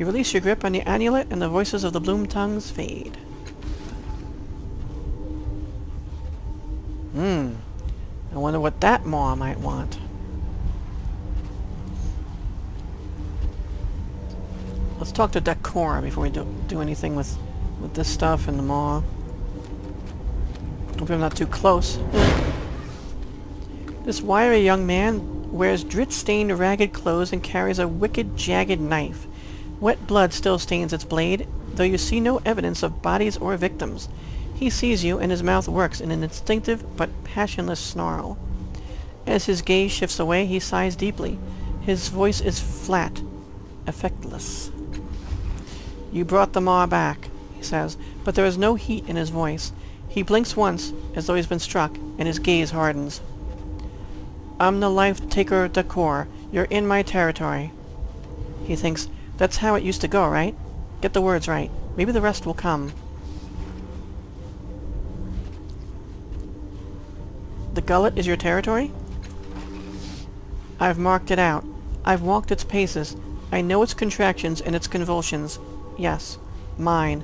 You release your grip on the amulet and the voices of the Bloom Tongues fade. Hmm. I wonder what that maw might want. Let's talk to Dakore before we do anything with this stuff and the maw. Hope I'm not too close. This wiry young man wears grit-stained ragged clothes and carries a wicked jagged knife. Wet blood still stains its blade, though you see no evidence of bodies or victims. He sees you, and his mouth works in an instinctive but passionless snarl. As his gaze shifts away, he sighs deeply. His voice is flat, effectless. "You brought the maw back," he says, but there is no heat in his voice. He blinks once, as though he's been struck, and his gaze hardens. "I'm the life-taker, Dakore. You're in my territory." He thinks, "That's how it used to go, right? Get the words right. Maybe the rest will come." "The gullet is your territory?" "I've marked it out. I've walked its paces. I know its contractions and its convulsions. Yes. Mine.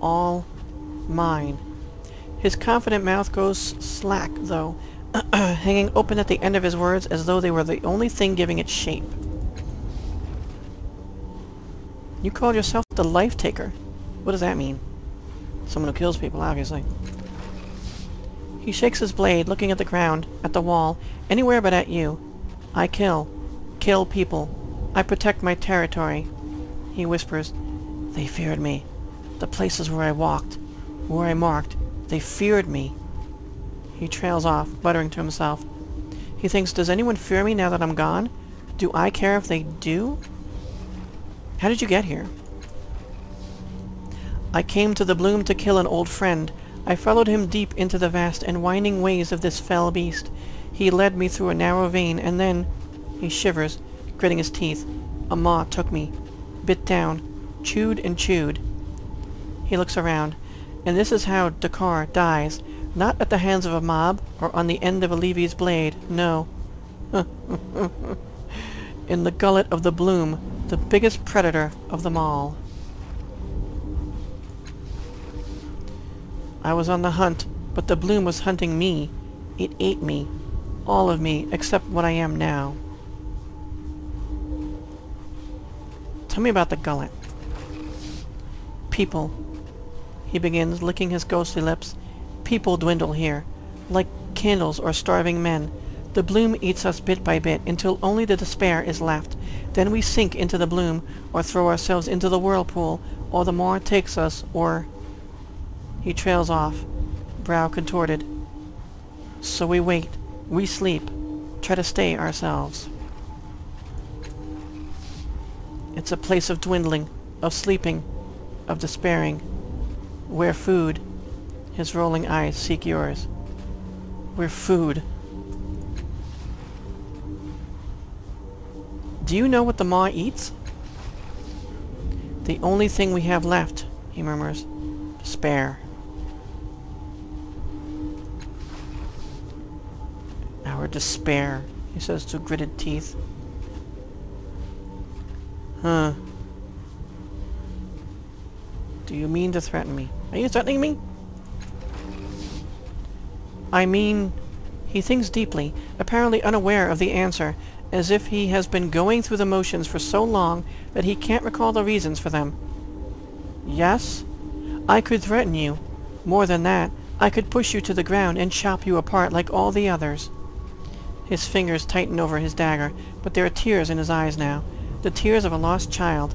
All mine." His confident mouth goes slack, though, hanging open at the end of his words as though they were the only thing giving it shape. "You call yourself the life-taker. What does that mean?" Someone who kills people, obviously. He shakes his blade, looking at the ground, at the wall, anywhere but at you. "I kill. Kill people. I protect my territory." He whispers, "They feared me. The places where I walked, where I marked, they feared me." He trails off, muttering to himself. He thinks, "Does anyone fear me now that I'm gone? Do I care if they do? How did you get here?" "I came to the bloom to kill an old friend. I followed him deep into the vast and winding ways of this fell beast. He led me through a narrow vein, and then..." He shivers, gritting his teeth. "A maw took me. Bit down. Chewed and chewed." He looks around. And this is how Dakore dies. Not at the hands of a mob, or on the end of a Levy's blade. No. In the gullet of the bloom, the biggest predator of them all. "I was on the hunt, but the bloom was hunting me. It ate me. All of me, except what I am now." "Tell me about the gullet." "People," he begins, licking his ghostly lips. "People dwindle here, like candles or starving men. The bloom eats us bit by bit, until only the despair is left. Then we sink into the bloom, or throw ourselves into the whirlpool, or the maw takes us, or..." He trails off, brow contorted. "So we wait. We sleep. Try to stay ourselves." "It's a place of dwindling, of sleeping, of despairing. Where food..." His rolling eyes seek yours. "Where food..." "Do you know what the maw eats?" "The only thing we have left," he murmurs. "Despair." "Our despair," he says through gritted teeth. "Huh. Do you mean to threaten me?" "Are you threatening me?" "I mean..." He thinks deeply, apparently unaware of the answer, as if he has been going through the motions for so long that he can't recall the reasons for them. "Yes? I could threaten you. More than that, I could push you to the ground and chop you apart like all the others." His fingers tighten over his dagger, but there are tears in his eyes now, the tears of a lost child.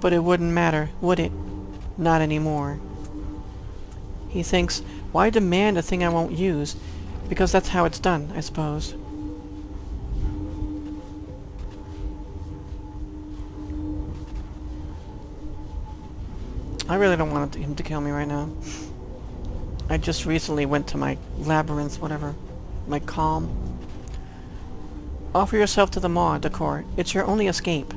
But it wouldn't matter, would it? Not anymore. He thinks, "Why demand a thing I won't use?" Because that's how it's done, I suppose. I really don't want him to kill me right now. I just recently went to my labyrinth, whatever. My calm. "Offer yourself to the maw, Dakore. It's your only escape."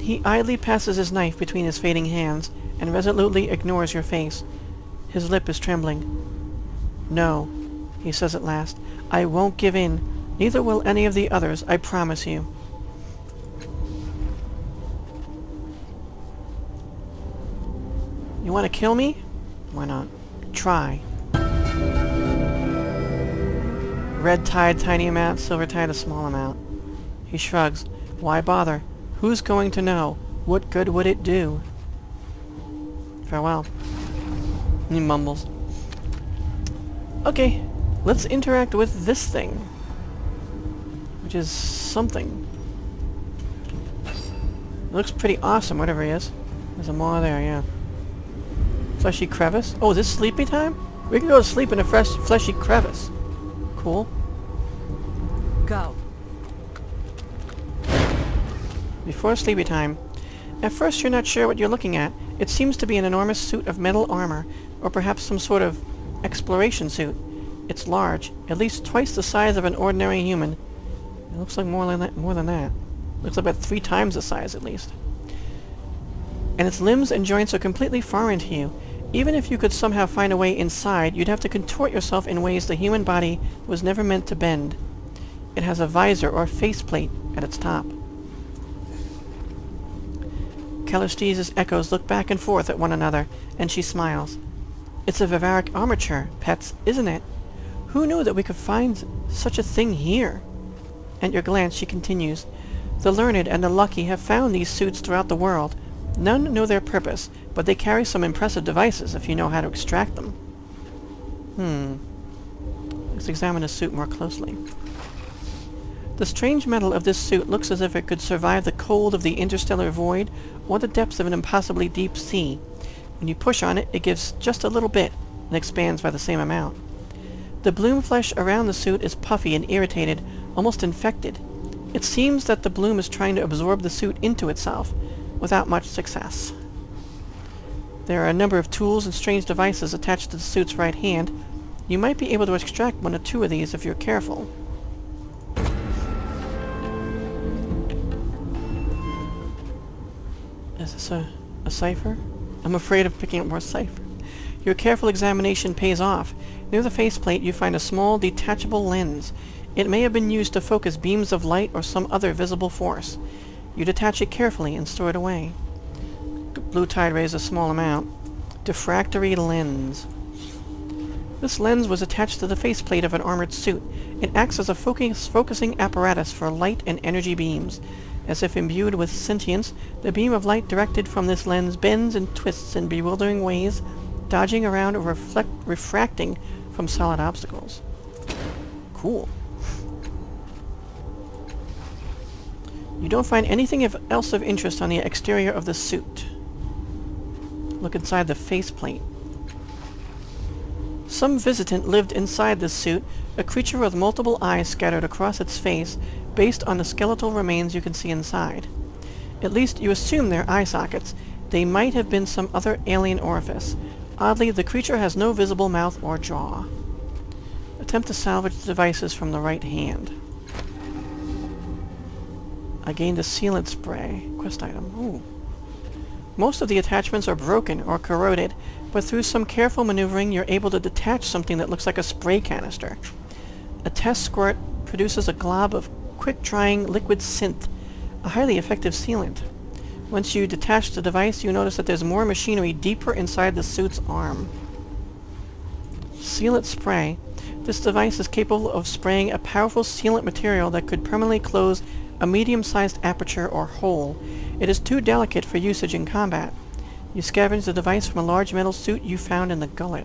He idly passes his knife between his fading hands and resolutely ignores your face. His lip is trembling. "No," he says at last. "I won't give in. Neither will any of the others, I promise you." You want to kill me? Why not? Try. Red tide, tiny amount. Silver tide, a small amount. He shrugs. Why bother? Who's going to know? What good would it do? Farewell. He mumbles. Okay, let's interact with this thing. Which is something. It looks pretty awesome, whatever he is. There's a maw there, yeah. Fleshy crevice. Oh, is this sleepy time? We can go to sleep in a fresh, fleshy crevice. Cool. Go. Before sleepy time. At first you're not sure what you're looking at. It seems to be an enormous suit of metal armor, or perhaps some sort of exploration suit. It's large, at least twice the size of an ordinary human. It looks like more than that. Looks like about 3 times the size, at least. And its limbs and joints are completely foreign to you. Even if you could somehow find a way inside, you'd have to contort yourself in ways the human body was never meant to bend. It has a visor or faceplate at its top. Callistes' echoes look back and forth at one another, and she smiles. It's a vivaric armature, pets, isn't it? Who knew that we could find such a thing here? At your glance, she continues, the learned and the lucky have found these suits throughout the world. None know their purpose, but they carry some impressive devices if you know how to extract them. Let's examine the suit more closely. The strange metal of this suit looks as if it could survive the cold of the interstellar void or the depths of an impossibly deep sea. When you push on it, it gives just a little bit and expands by the same amount. The bloom flesh around the suit is puffy and irritated, almost infected. It seems that the bloom is trying to absorb the suit into itself, without much success. There are a number of tools and strange devices attached to the suit's right hand. You might be able to extract 1 or 2 of these if you're careful. Is this a cipher? I'm afraid of picking up more cipher. Your careful examination pays off. Near the faceplate you find a small detachable lens. It may have been used to focus beams of light or some other visible force. You detach it carefully and store it away. Blue tide rays a small amount. Diffractory lens. This lens was attached to the faceplate of an armored suit. It acts as a focusing apparatus for light and energy beams. As if imbued with sentience, the beam of light directed from this lens bends and twists in bewildering ways, dodging around or refracting from solid obstacles. Cool. You don't find anything else of interest on the exterior of the suit. Look inside the faceplate. Some visitant lived inside this suit, a creature with multiple eyes scattered across its face, based on the skeletal remains you can see inside. At least you assume they're eye sockets. They might have been some other alien orifice. Oddly, the creature has no visible mouth or jaw. Attempt to salvage the devices from the right hand. I gained a sealant spray. Quest item. Ooh. Most of the attachments are broken or corroded, but through some careful maneuvering you're able to detach something that looks like a spray canister. A test squirt produces a glob of quick-drying liquid synth, a highly effective sealant. Once you detach the device, you notice that there's more machinery deeper inside the suit's arm. Sealant spray. This device is capable of spraying a powerful sealant material that could permanently close a medium-sized aperture or hole. It is too delicate for usage in combat. You scavenge the device from a large metal suit you found in the gullet.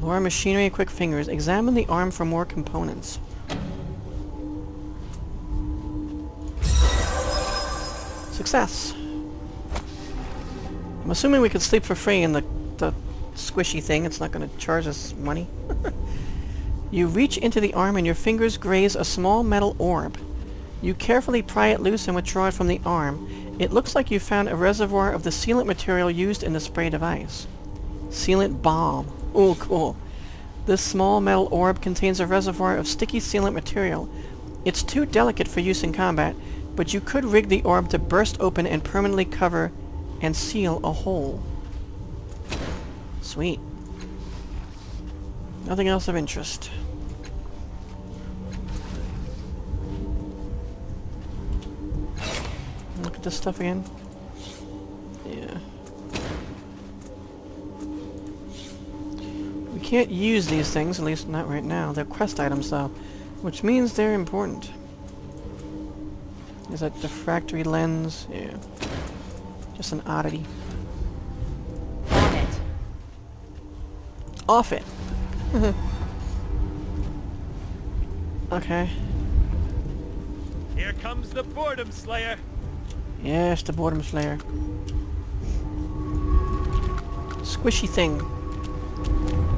More machinery and quick fingers. Examine the arm for more components. Success! I'm assuming we could sleep for free in the squishy thing. It's not going to charge us money. You reach into the arm and your fingers graze a small metal orb. You carefully pry it loose and withdraw it from the arm. It looks like you found a reservoir of the sealant material used in the spray device. Sealant bomb. Ooh, cool. This small metal orb contains a reservoir of sticky sealant material. It's too delicate for use in combat, but you could rig the orb to burst open and permanently cover and seal a hole. Sweet. Nothing else of interest. look at this stuff again? Yeah. We can't use these things, at least not right now. They're quest items, though, which means they're important. Is that Diffractory Lens? Yeah. Just an oddity. Off it. Off it! Okay. Here comes the Boredom Slayer! Yes, the Boredom Slayer. Squishy thing.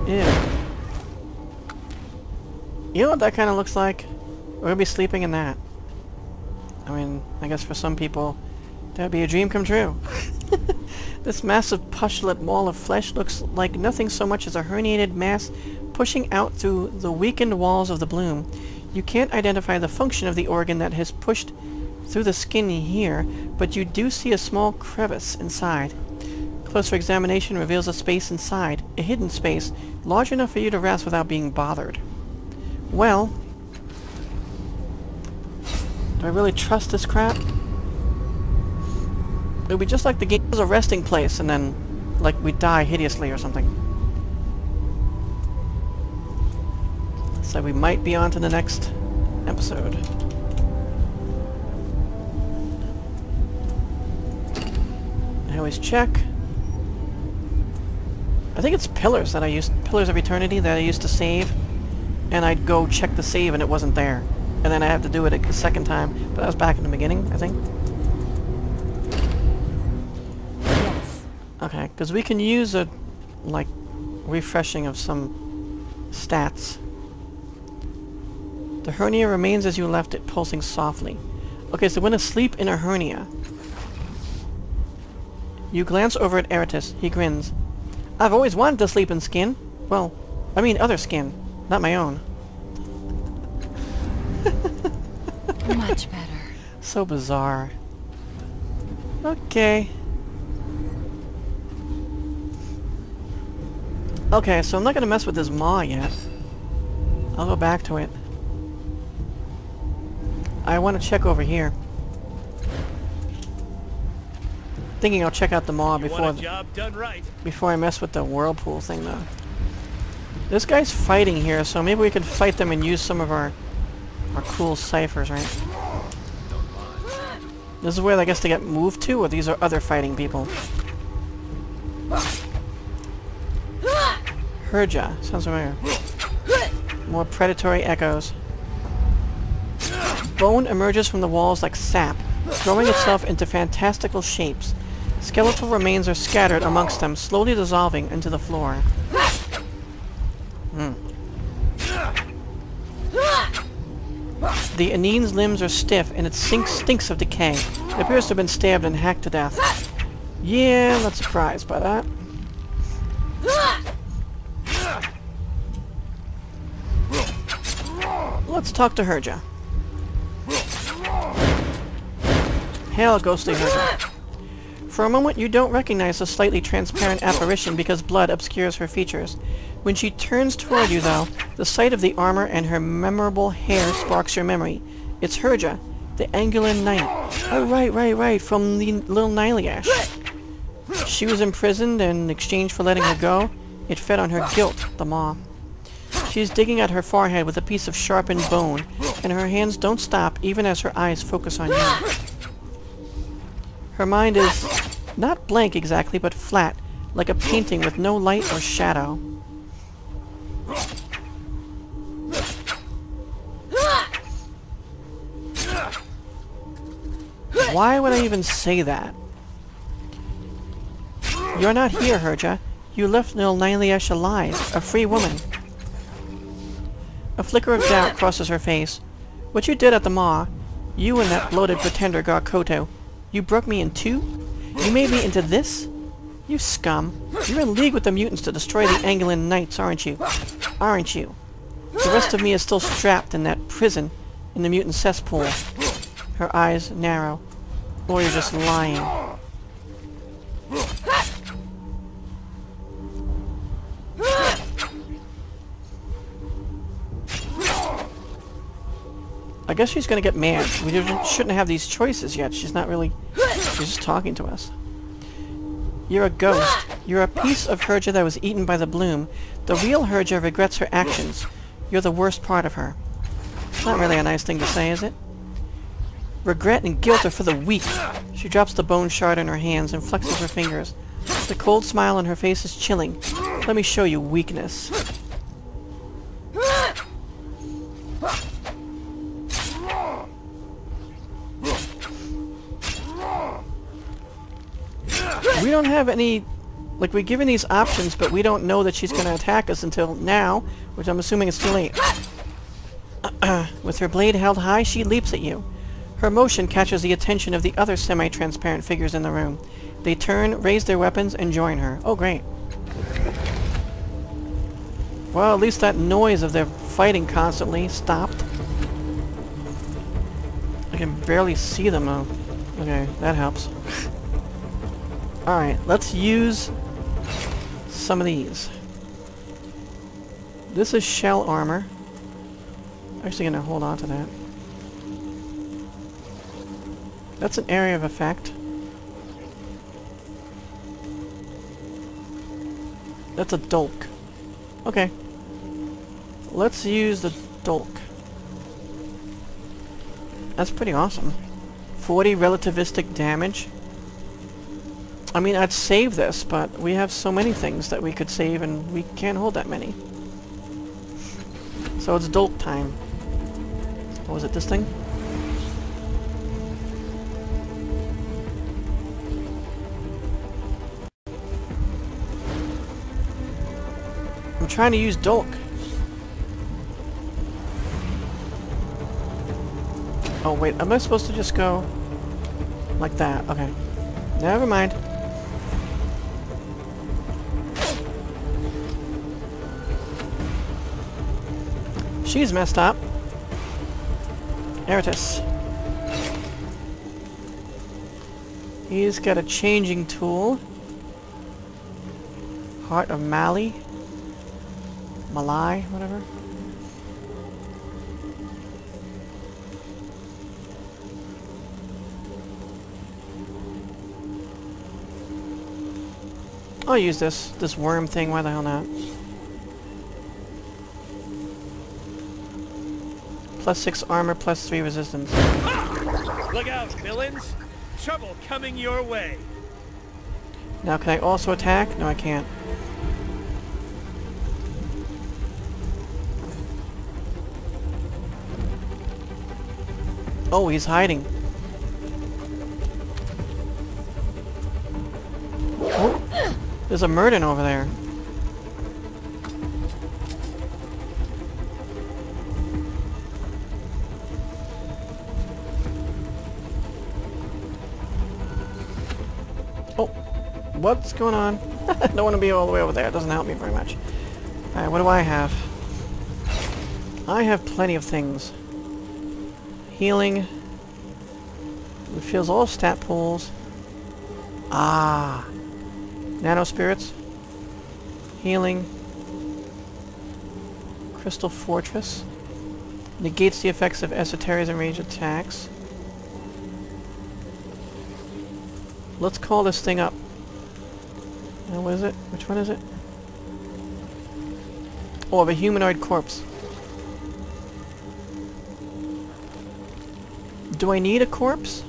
Yeah. You know what that kind of looks like? We're gonna be sleeping in that. I mean, I guess for some people, that'd be a dream come true. This massive pustulate wall of flesh looks like nothing so much as a herniated mass pushing out through the weakened walls of the bloom. You can't identify the function of the organ that has pushed through the skin here, but you do see a small crevice inside. Closer examination reveals a space inside, a hidden space, large enough for you to rest without being bothered. Well, do I really trust this crap? It would be just like the game was a resting place and then, like, we die hideously or something. So we might be on to the next episode. I always check. I think it's pillars that I used, Pillars of Eternity that I used to save, and I'd go check the save and it wasn't there. And then I have to do it a second time, but that was back in the beginning, I think. Yes. Okay, because we can use a, like, refreshing of some stats. The hernia remains as you left it, pulsing softly. Okay, so when asleep in a hernia, you glance over at Eratus. He grins. I've always wanted to sleep in skin. Well, I mean other skin, not my own. Much better. So bizarre. Okay. Okay, so I'm not gonna mess with this maw yet. I'll go back to it. I want to check over here. Thinking I'll check out the maw before I mess with the whirlpool thing, though. This guy's fighting here, so maybe we could fight them and use some of our cool ciphers, right? This is where I guess they get moved to, or these are other fighting people. Herja, sounds familiar. More predatory echoes. Bone emerges from the walls like sap, throwing itself into fantastical shapes. Skeletal remains are scattered amongst them, slowly dissolving into the floor. The Anine's limbs are stiff, and it stinks of decay. It appears to have been stabbed and hacked to death. Yeah, I'm not surprised by that. Let's talk to Herja. Hail, ghostly Herja. For a moment you don't recognize the slightly transparent apparition because blood obscures her features. When she turns toward you, though, the sight of the armor and her memorable hair sparks your memory. It's Herja, the Angulin Knight. Oh, right, from the little Nyliash. She was imprisoned, and in exchange for letting her go, it fed on her guilt, the maw. She's digging at her forehead with a piece of sharpened bone, and her hands don't stop even as her eyes focus on you. Her mind is not blank exactly, but flat, like a painting with no light or shadow. Why would I even say that? You're not here, Herja. You left Nihiliesh alive, a free woman. A flicker of doubt crosses her face. What you did at the maw, you and that bloated pretender Garkoto, you broke me in two? You made me into this? You scum. You're in league with the mutants to destroy the Anglian Knights, aren't you? Aren't you? The rest of me is still strapped in that prison in the mutant cesspool. Her eyes narrow. Or you're just lying. I guess she's gonna get mad. We shouldn't have these choices yet. She's not really... She's just talking to us. You're a ghost. You're a piece of Herja that was eaten by the bloom. The real Herja regrets her actions. You're the worst part of her. It's not really a nice thing to say, is it? Regret and guilt are for the weak. She drops the bone shard in her hands and flexes her fingers. The cold smile on her face is chilling. Let me show you weakness. We don't have any... Like, we're given these options, but we don't know that she's going to attack us until now, which I'm assuming is too late. With her blade held high, she leaps at you. Her motion catches the attention of the other semi-transparent figures in the room. They turn, raise their weapons, and join her. Oh, great. Well, at least that noise of their fighting constantly stopped. I can barely see them, though. Okay, that helps. Alright, let's use some of these. This is shell armor. I'm actually going to hold on to that. That's an area of effect. That's a dolk. Okay. Let's use the dolk. That's pretty awesome. 40 relativistic damage. I mean, I'd save this, but we have so many things that we could save, and we can't hold that many. So it's dolk time. What was it, this thing? I'm trying to use dolk. Oh, wait, am I supposed to just go like that? Okay. Never mind. She's messed up. Eratus. He's got a changing tool. Heart of Malai. Malai, whatever. I'll use this worm thing, why the hell not? Plus 6 armor, plus 3 resistance. Look out, villains! Trouble coming your way. Now, can I also attack? No, I can't. Oh, he's hiding. Oh, there's a Murden over there. What's going on? I don't want to be all the way over there. It doesn't help me very much. Alright, what do I have? I have plenty of things. Healing. Refills all stat pools. Ah. Nano spirits. Healing. Crystal fortress. Negates the effects of esotericism range attacks. Let's call this thing up. What is it? Which one is it? Oh, of a humanoid corpse. Do I need a corpse?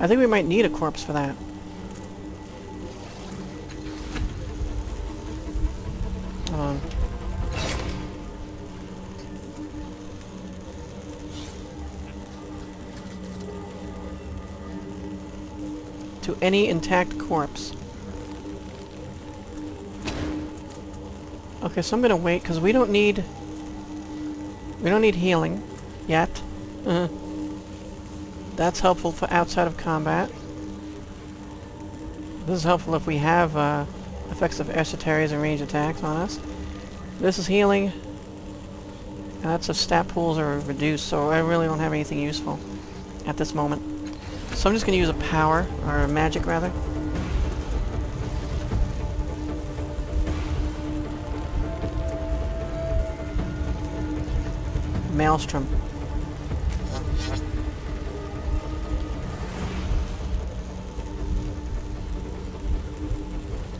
I think we might need a corpse for that. Hold on. To any intact corpse. Okay, so I'm gonna wait because we don't need healing yet. That's helpful for outside of combat. This is helpful if we have effects of esotericism and range attacks on us. This is healing. And that's if stat pools are reduced, so I really don't have anything useful at this moment. So I'm just going to use a power, or a magic rather. Maelstrom.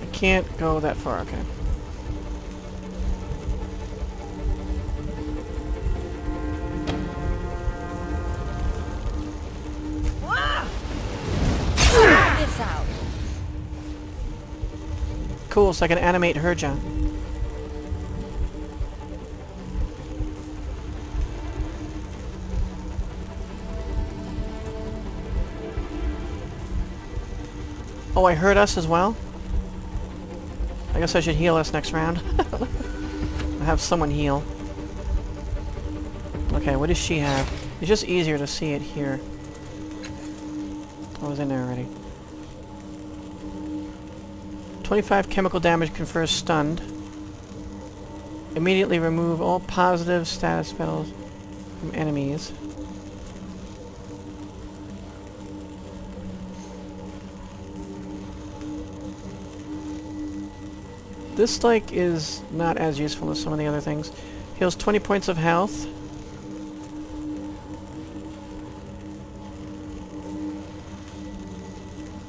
I can't go that far, okay. Cool, so I can animate Herja. Oh, I heard us as well? I guess I should heal us next round. I have someone heal. Okay, what does she have? It's just easier to see it here. I was in there already. 25 chemical damage confers stunned. Immediately remove all positive status spells from enemies. This, like, is not as useful as some of the other things. Heals 20 points of health.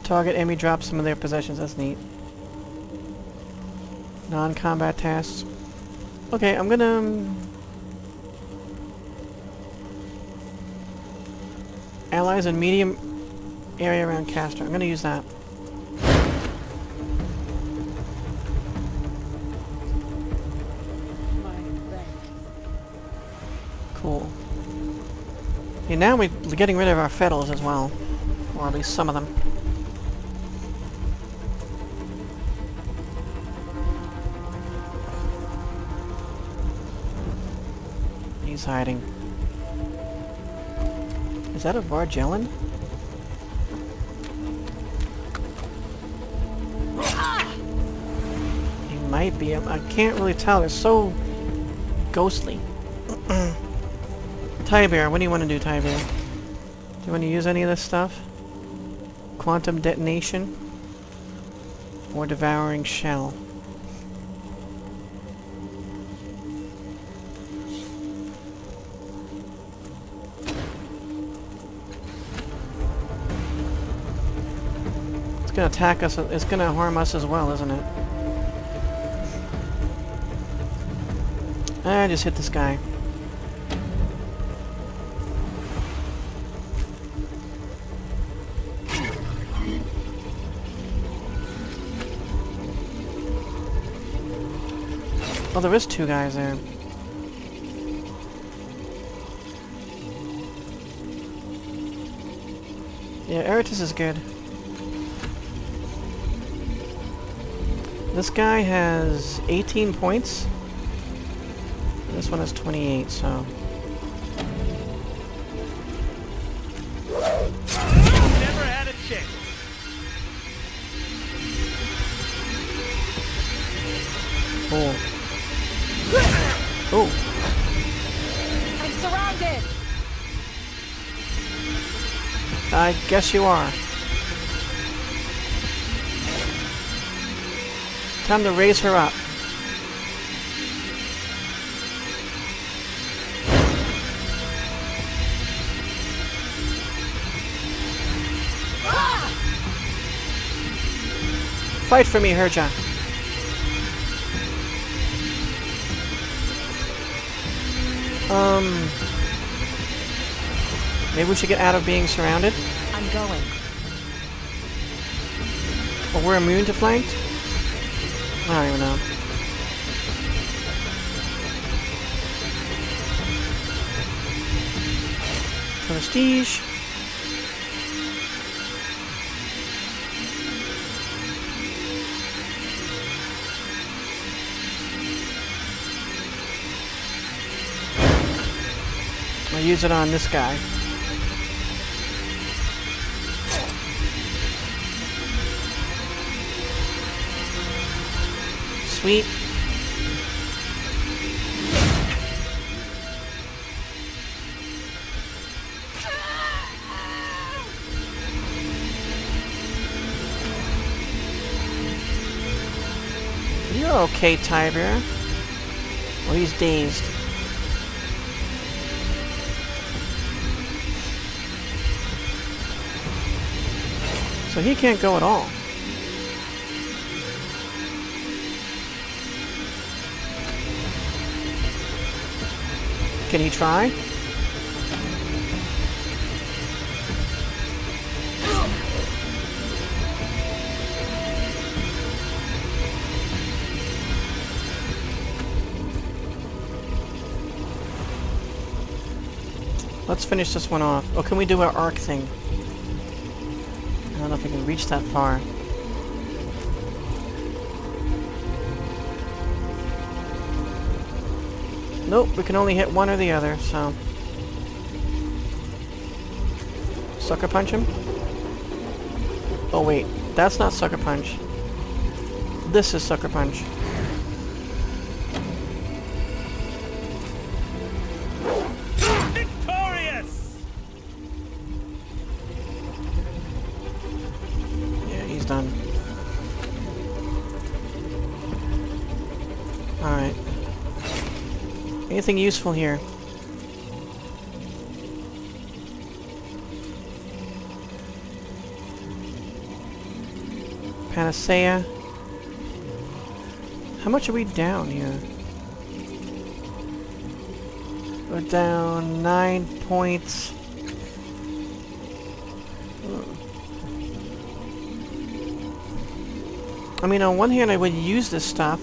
Target enemy drops some of their possessions. That's neat. Non-combat tasks. Okay, I'm gonna... allies in medium area around Castor. I'm gonna use that. Cool. Okay, now we're getting rid of our Fettles as well. Or at least some of them. Hiding. Is that a Vargelin? He might be. I can't really tell. They're so ghostly. Tybir, what do you want to do, Tybir? Do you want to use any of this stuff? Quantum detonation? Or devouring shell? It's gonna attack us, it's gonna harm us as well, isn't it? I just hit this guy. Oh, there is two guys there. Yeah, Eratus is good. This guy has 18 points. This one has 28, so... Never had a chance. Cool. Oh. I'm surrounded. I guess you are. Time to raise her up. Ah! Fight for me, Herja. Maybe we should get out of being surrounded. I'm going. Or we're immune to flanked? I don't even know. Prestige. I'll use it on this guy. Sweet. You're okay, Tybir. Well, he's dazed. So he can't go at all. Can he try? Let's finish this one off. Oh, can we do our arc thing? I don't know if we can reach that far. Nope, we can only hit one or the other, so... Sucker punch him? Oh wait, that's not sucker punch. This is sucker punch. Victorious! Yeah, he's done. Alright. Anything useful here? Panacea. How much are we down here? We're down 9 points. I mean, on one hand I would use this stuff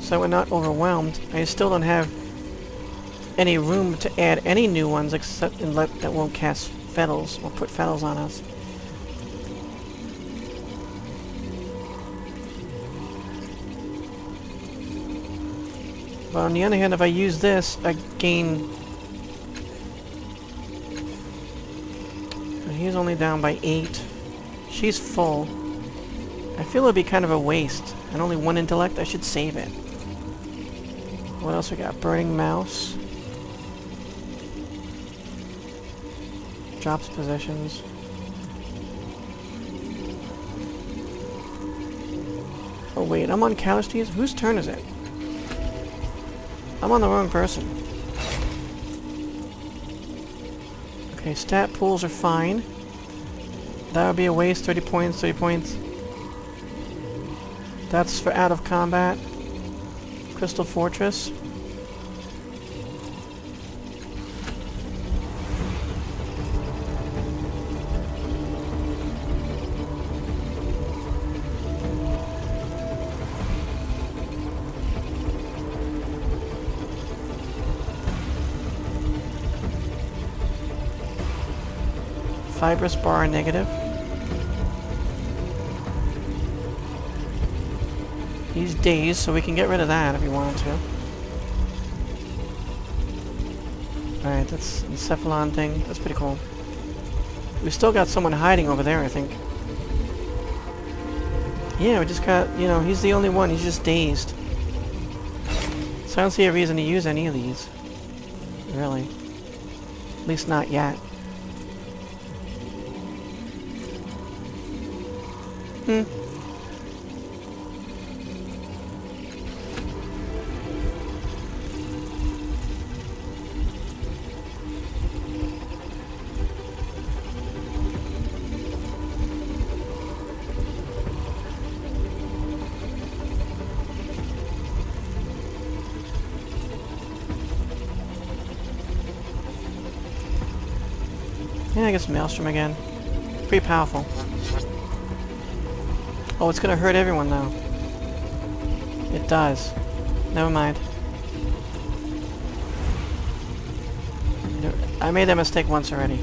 so we're not overwhelmed. I still don't have any room to add any new ones except that won't cast fettles or put fettles on us. But on the other hand, if I use this, I gain... He's only down by 8. She's full. I feel it'd be kind of a waste. And only 1 intellect, I should save it. What else we got? Burning Mouse. Drops possessions. Oh wait, I'm on Callistes? Whose turn is it? I'm on the wrong person. Okay, stat pools are fine. That would be a waste. 30 points, 30 points. That's for out of combat. Crystal fortress. Fibrous bar negative. He's dazed, so we can get rid of that if we wanted to. Alright, that's an encephalon thing. That's pretty cool. We still got someone hiding over there, I think. Yeah, we just got, you know, he's the only one. He's just dazed. So I don't see a reason to use any of these. Really. At least not yet. Hmm. Yeah, I guess Maelstrom again. Pretty powerful. Oh, it's gonna hurt everyone now. It does. Never mind. I made that mistake once already.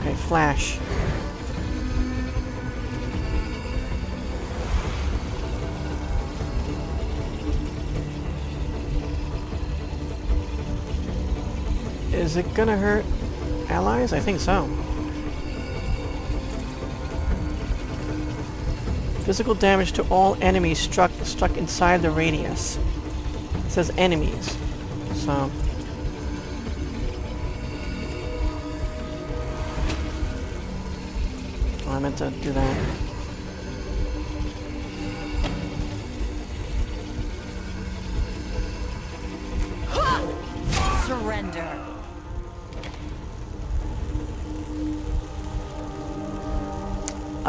Okay, flash. Is it gonna hurt allies? I think so. Physical damage to all enemies struck inside the radius. It says enemies. So... Oh, I meant to do that. Surrender!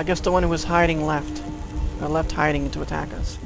I guess the one who was hiding left. Left hiding to attack us.